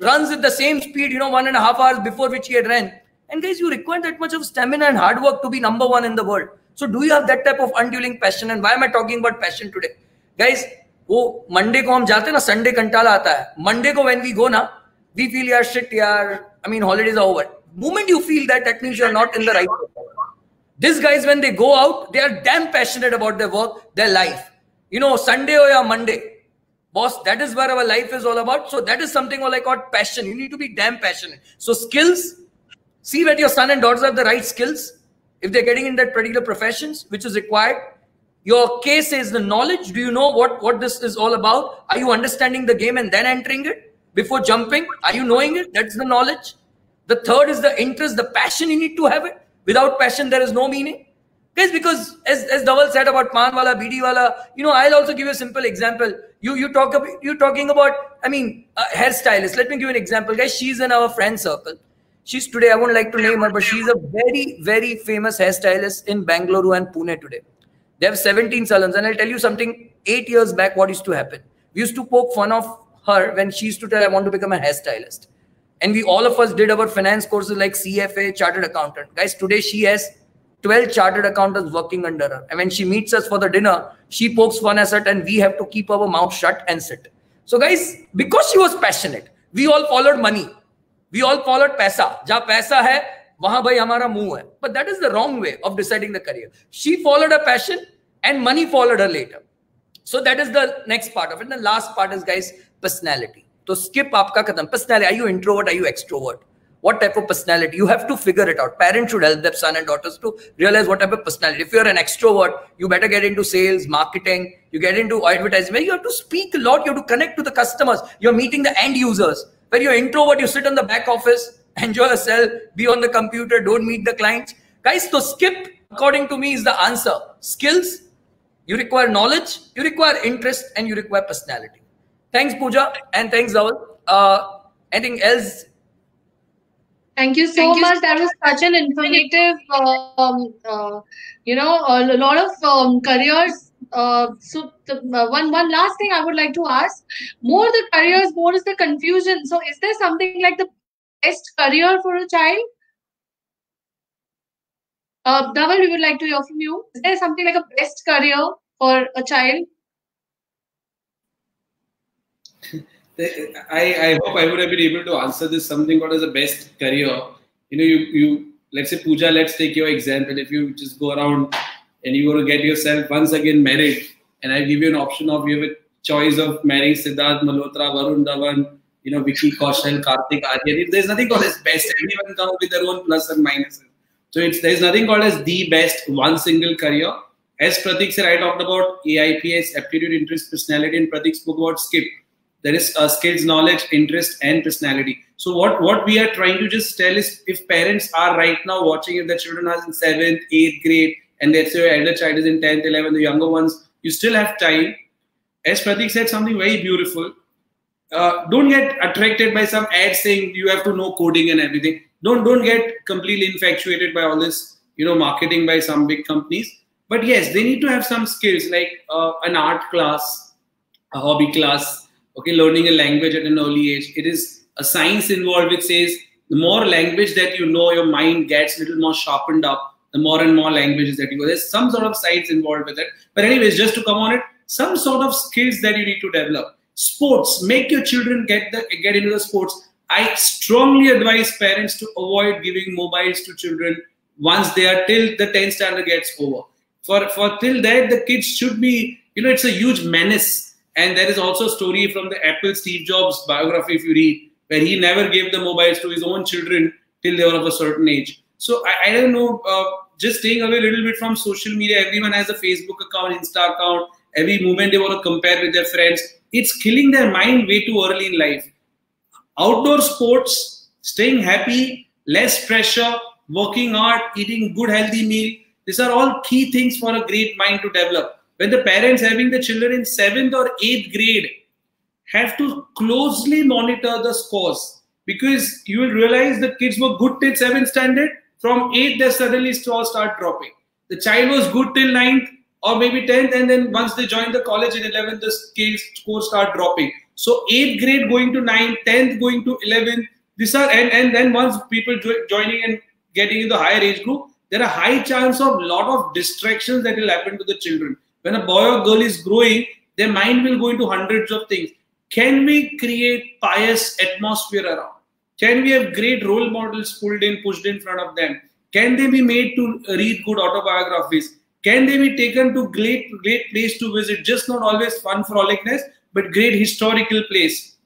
runs at the same speed, you know, one and a half hours before which he had ran. And guys, you require that much of stamina and hard work to be number one in the world. So do you have that type of unduling passion? And why am I talking about passion today? Guys, oh, Monday ko hum jaate na, Sunday kantala aata hai. Monday ko when we go na, we feel yaar shit yaar, I mean holidays are over. Moment you feel that, that means you are not in the right way. These guys, when they go out, they are damn passionate about their work, their life. You know, Sunday or yeah, Monday, boss, that is where our life is all about. So that is something all I call passion. You need to be damn passionate. So skills, see that your son and daughters have the right skills if they're getting in that particular professions which is required. Your case is the knowledge. Do you know what, what this is all about? Are you understanding the game and then entering it before jumping? Are you knowing it? That's the knowledge. The third is the interest, the passion. You need to have it. Without passion, there is no meaning. Guys, because as, as Dhaval said about Paan Wala, B D Wala, you know, I'll also give you a simple example. You, you talk about, you're talking about, I mean, a hairstylist. Let me give you an example. Guys, she's in our friend circle. She's today, I wouldn't like to name her, but she's a very, very famous hairstylist in Bangalore and Pune today. They have seventeen salons, and I'll tell you something, eight years back, what used to happen. We used to poke fun of her when she used to tell, I want to become a hairstylist. And we, all of us did our finance courses like C F A, Chartered Accountant. Guys, today she has twelve Chartered Accountants working under her. And when she meets us for the dinner, she pokes fun at us and we have to keep our mouth shut and sit. So guys, because she was passionate, we all followed money. We all followed paisa. Ja paisa hai, wahan bhai hamara muh hai. But that is the wrong way of deciding the career. She followed her passion and money followed her later. So that is the next part of it. And the last part is, guys, personality. So skip aapka kadam. Personality. Are you introvert? Are you extrovert? What type of personality? You have to figure it out. Parents should help their son and daughters to realize what type of personality. If you're an extrovert, you better get into sales, marketing. You get into advertising. Where you have to speak a lot. You have to connect to the customers. You're meeting the end users. When you're introvert, you sit in the back office, enjoy yourself, be on the computer, don't meet the clients. Guys, so skip, according to me, is the answer. Skills, you require knowledge, you require interest, and you require personality. Thanks, Pooja, and thanks, Dhaval. Uh, anything else? Thank you so Thank much. You. That was such an informative, um, uh, you know, a lot of um, careers. Uh, so the, uh, one one last thing I would like to ask, more the careers, more is the confusion. So is there something like the best career for a child? Uh, Dhaval, we would like to hear from you. Is there something like a best career for a child? I, I hope I would have been able to answer this, something called as the best career. You know, you, you let's say Pooja, let's take your example. If you just go around and you want to get yourself once again married, and I give you an option of, you have a choice of marrying Siddharth Malhotra, Varun Dhawan, you know, Vicky Kaushal, Kartik Aaryan. There's nothing called as best. Everyone comes with their own plus and minuses. So it's, there's nothing called as the best one single career. As Pratik said, I talked about A I P S, aptitude, interest, personality, and Pratik spoke about skip. There is uh, skills, knowledge, interest, and personality. So what, what we are trying to just tell is, if parents are right now watching, if their children are in seventh, eighth grade, and let's say your elder child is in tenth, eleventh, the younger ones, you still have time. As Pratik said something very beautiful, uh, don't get attracted by some ad saying you have to know coding and everything. Don't, don't get completely infatuated by all this, you know, marketing by some big companies. But yes, they need to have some skills like uh, an art class, a hobby class, okay, learning a language at an early age. It is a science involved which says the more language that you know, your mind gets a little more sharpened up. The more and more languages that you go, there's some sort of science involved with it. But anyways, just to come on it, some sort of skills that you need to develop. Sports, make your children get the get into the sports. I strongly advise parents to avoid giving mobiles to children once they are till the tenth standard gets over. For for till that, the kids should be, you know, it's a huge menace. And there is also a story from the Apple Steve Jobs biography, if you read, where he never gave the mobiles to his own children till they were of a certain age. So I, I don't know, uh, just staying away a little bit from social media. Everyone has a Facebook account, Insta account. Every moment they want to compare with their friends. It's killing their mind way too early in life. Outdoor sports, staying happy, less pressure, working hard, eating good healthy meal. These are all key things for a great mind to develop. When the parents having the children in seventh or eighth grade have to closely monitor the scores, because you will realize the kids were good till seventh standard. From eighth, they suddenly start dropping. The child was good till ninth or maybe tenth, and then once they join the college in eleventh, the scales scores start dropping. So eighth grade going to ninth, tenth going to eleventh. These are and, and then once people joining and getting in the higher age group, there are high chance of lot of distractions that will happen to the children. When a boy or girl is growing, their mind will go into hundreds of things. Can we create pious atmosphere around? Can we have great role models pulled in, pushed in front of them? Can they be made to read good autobiographies? Can they be taken to great, great place to visit? Just not always fun frolicness, but great historical place,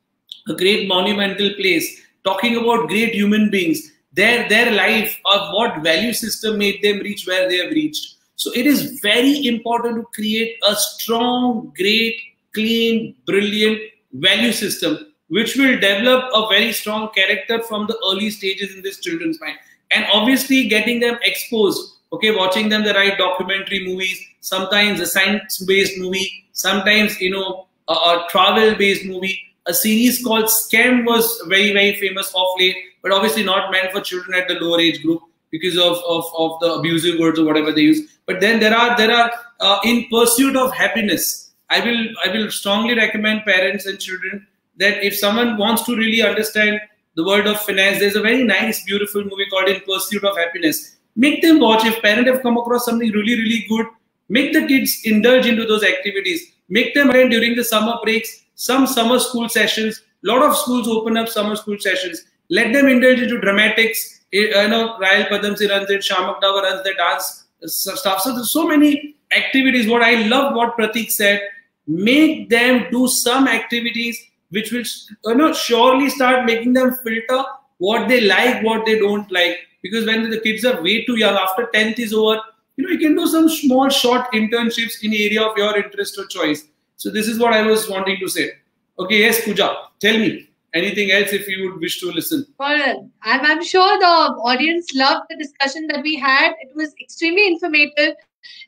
a great monumental place, talking about great human beings, their, their life, or what value system made them reach where they have reached. So it is very important to create a strong, great, clean, brilliant value system, which will develop a very strong character from the early stages in this children's mind. And obviously getting them exposed, okay, watching them the right documentary movies, sometimes a science-based movie, sometimes, you know, a, a travel-based movie. A series called Scam was very, very famous of late, but obviously not meant for children at the lower age group because of, of, of the abusive words or whatever they use. But then there are, there are uh, In Pursuit of Happiness. I will, I will strongly recommend parents and children that if someone wants to really understand the world of finance, there's a very nice, beautiful movie called In Pursuit of Happiness. Make them watch. If parents have come across something really, really good, make the kids indulge into those activities. Make them attend during the summer breaks, some summer school sessions. A lot of schools open up summer school sessions. Let them indulge into dramatics. You know, Rayal Padam Se runs it, Shamak Dawa runs the dance stuff. So there's so many activities. What I love, what Pratik said, make them do some activities which will, you know, surely start making them filter what they like, what they don't like. Because when the kids are way too young, after tenth is over, you know, you can do some small short internships in the area of your interest or choice. So this is what I was wanting to say. Okay, yes, Pooja, tell me anything else if you would wish to listen. Well, I'm, I'm sure the audience loved the discussion that we had. It was extremely informative.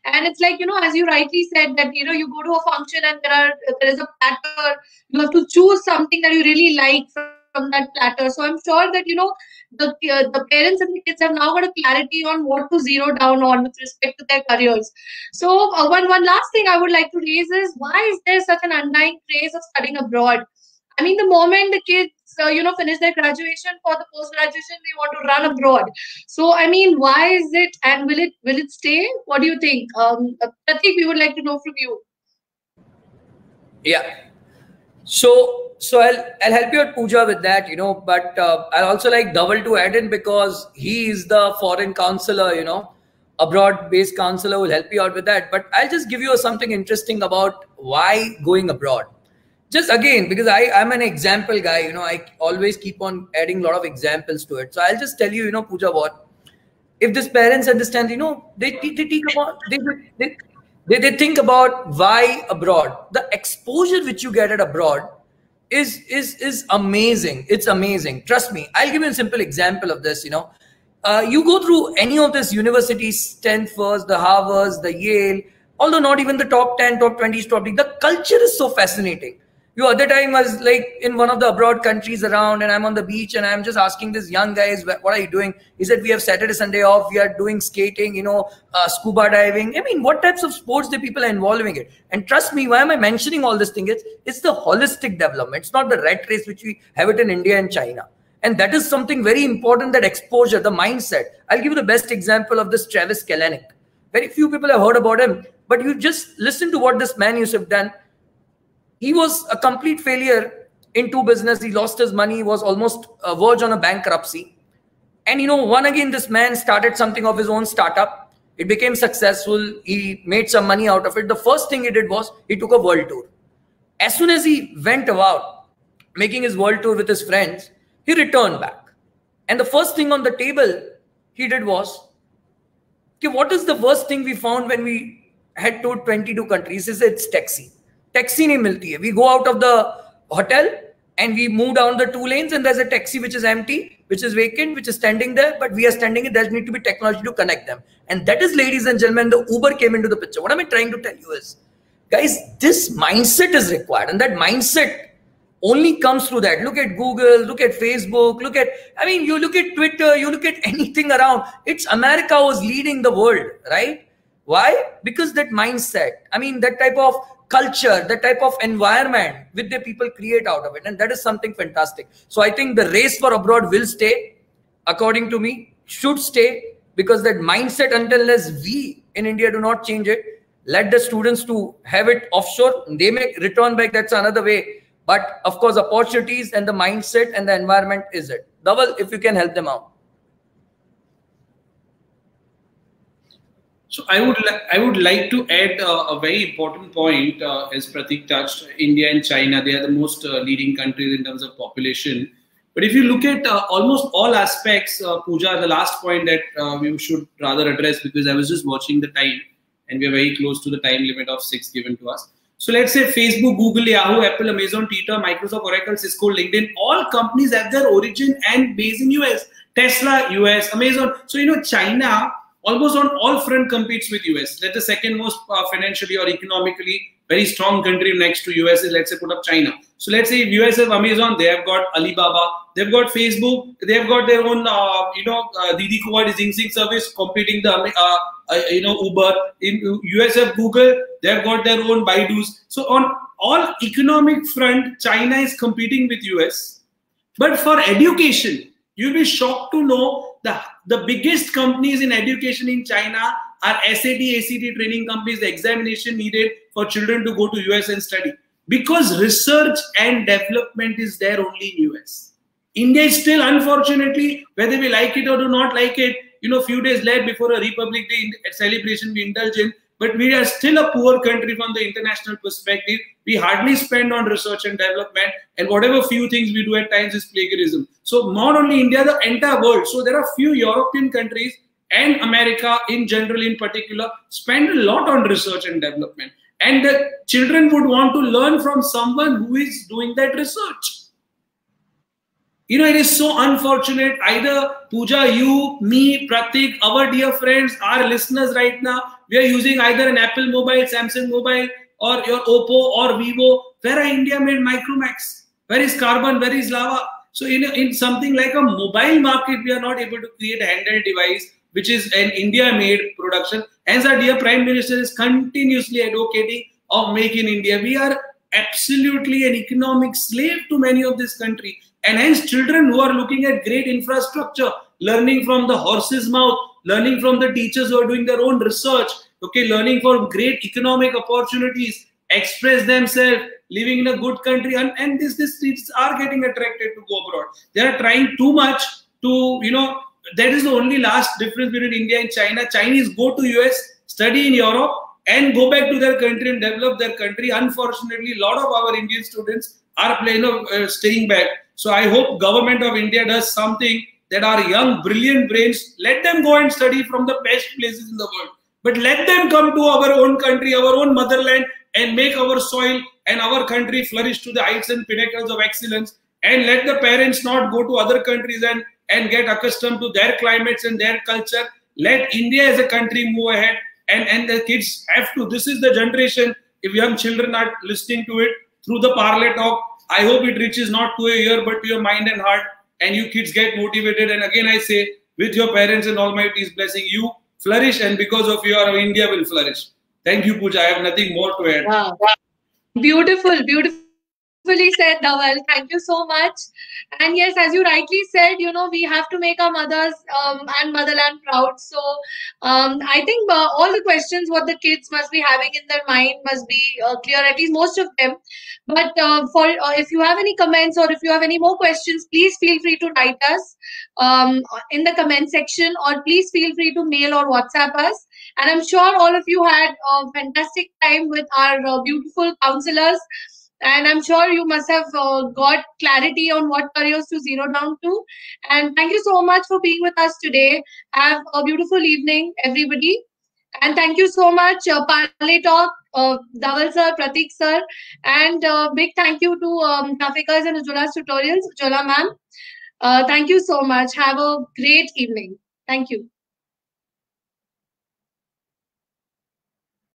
And it's like, you know, as you rightly said that, you know, you go to a function and there are there is a platter. You have to choose something that you really like from, from that platter. So I'm sure that, you know, The, uh, the parents and the kids have now got a clarity on what to zero down on with respect to their careers. So uh, one, one last thing I would like to raise is, why is there such an undying craze of studying abroad? I mean, the moment the kids, uh, you know, finish their graduation, for the post-graduation, they want to run abroad. So, I mean, why is it, and will it, will it stay? What do you think? Um, Pratik, we would like to know from you. Yeah. So, so I'll, I'll help you out, Pooja, with that, you know, but uh, I'll also like Dhaval to add in, because he is the foreign counselor, you know, abroad based counselor will help you out with that. But I'll just give you something interesting about why going abroad. Just again, because I, I'm an example guy, you know, I always keep on adding a lot of examples to it. So I'll just tell you, you know, Pooja, what if these parents understand, you know, they, they, they think about, they, they, They, they think about why abroad. The exposure which you get at abroad is, is, is amazing. It's amazing. Trust me. I'll give you a simple example of this. You know, uh, you go through any of these universities, Stanford, the Harvards, the Yale, although not even the top ten, top twenties, top league, the culture is so fascinating. You know, other time I was like in one of the abroad countries around, and I'm on the beach and I'm just asking this young guys, what are you doing? He said, we have Saturday, Sunday off. We are doing skating, you know, uh, scuba diving. I mean, what types of sports the people are involving it? And trust me, why am I mentioning all this thing? It's, it's the holistic development. It's not the rat race, which we have it in India and China. And that is something very important, that exposure, the mindset. I'll give you the best example of this Travis Kalanick. Very few people have heard about him, but you just listen to what this man used to have done. He was a complete failure into business. He lost his money, was almost uh, verge on a bankruptcy. And, you know, one again, this man started something of his own startup. It became successful. He made some money out of it. The first thing he did was he took a world tour. As soon as he went about making his world tour with his friends, he returned back. And the first thing on the table he did was, okay, what is the first thing we found when we had toured twenty-two countries? He said, it's taxi. Taxi nahi milti hai. We go out of the hotel and we move down the two lanes, and there's a taxi which is empty, which is vacant, which is standing there, but we are standing, there needs to be technology to connect them. And that is, ladies and gentlemen, the Uber came into the picture. What am I trying to tell you is, guys, this mindset is required, and that mindset only comes through that. Look at Google, look at Facebook, look at, I mean, you look at Twitter, you look at anything around. It's America was leading the world, right? Why? Because that mindset, I mean, that type of culture, the type of environment with the people create out of it. And that is something fantastic. So I think the race for abroad will stay, according to me, should stay, because that mindset, until unless we in India do not change it, let the students to have it offshore, they may return back. That's another way. But of course, opportunities and the mindset and the environment is it. Dhaval, if you can help them out. So I would, I would like to add uh, a very important point, uh, as Pratik touched, India and China, they are the most uh, leading countries in terms of population. But if you look at uh, almost all aspects, uh, Pooja, the last point that uh, we should rather address, because I was just watching the time, and we are very close to the time limit of six given to us. So let's say Facebook, Google, Yahoo, Apple, Amazon, Twitter, Microsoft, Oracle, Cisco, LinkedIn, all companies have their origin and base in U S. Tesla, U S, Amazon. So, you know, China almost on all front competes with U S. That's the second most uh, financially or economically very strong country next to U S is, let's say, put up China. So let's say if U S have Amazon, they have got Alibaba, they've got Facebook, they've got their own, uh, you know, uh, Didi Kuwait Zing Zing service competing the, uh, uh, you know, Uber. In U S have Google, they've got their own Baidu's. So on all economic front, China is competing with U S. But for education, you'll be shocked to know that the biggest companies in education in China are S A T, A C T training companies, the examination needed for children to go to U S and study. Because research and development is there only in U S. India is still, unfortunately, whether we like it or do not like it, you know, few days late before a Republic Day celebration we indulge in, but we are still a poor country from the international perspective. We hardly spend on research and development, and whatever few things we do at times is plagiarism. So not only India, the entire world. So there are few European countries and America in general, in particular, spend a lot on research and development. And the children would want to learn from someone who is doing that research. You know, it is so unfortunate. Either Pooja, you, me, Pratik, our dear friends, our listeners right now, we are using either an Apple mobile, Samsung mobile, or your Oppo or Vivo. Where are India made Micromax? Where is carbon? Where is lava? So in, in something like a mobile market, we are not able to create a handheld device, which is an India-made production. Hence, our dear Prime Minister is continuously advocating of Make in India. We are absolutely an economic slave to many of this country. And hence, children who are looking at great infrastructure, learning from the horse's mouth, learning from the teachers who are doing their own research, okay, learning for great economic opportunities, express themselves, living in a good country, and, and these kids are getting attracted to go abroad. They are trying too much to, you know, that is the only last difference between India and China. Chinese go to U S, study in Europe, and go back to their country and develop their country. Unfortunately, a lot of our Indian students are playing, uh, staying back. So I hope government of India does something that our young, brilliant brains, let them go and study from the best places in the world. But let them come to our own country, our own motherland, and make our soil and our country flourish to the heights and pinnacles of excellence. And let the parents not go to other countries and, and get accustomed to their climates and their culture. Let India as a country move ahead. And, and the kids have to. This is the generation. If young children are listening to it through the Parle Talk, I hope it reaches not to your ear but to your mind and heart, and you kids get motivated. And again I say, with your parents and Almighty's blessing, you flourish, and because of you, our India will flourish. Thank you, Pooja. I have nothing more to add. Wow. Beautiful, beautiful. Beautifully said, Dhaval. Thank you so much. And yes, as you rightly said, you know, we have to make our mothers um, and motherland proud. So um, I think uh, all the questions what the kids must be having in their mind must be uh, clear, at least most of them. But uh, for uh, if you have any comments or if you have any more questions, please feel free to write us um, in the comment section, or please feel free to mail or WhatsApp us. And I'm sure all of you had a fantastic time with our uh, beautiful counselors. And I'm sure you must have uh, got clarity on what careers to zero down to. And thank you so much for being with us today. Have a beautiful evening, everybody. And thank you so much, uh, Parle Talk, uh, Dhaval sir, Pratik sir. And uh, big thank you to um, Chaphekar and Ujjwala's tutorials, Ujjwala ma'am. Uh, thank you so much. Have a great evening. Thank you.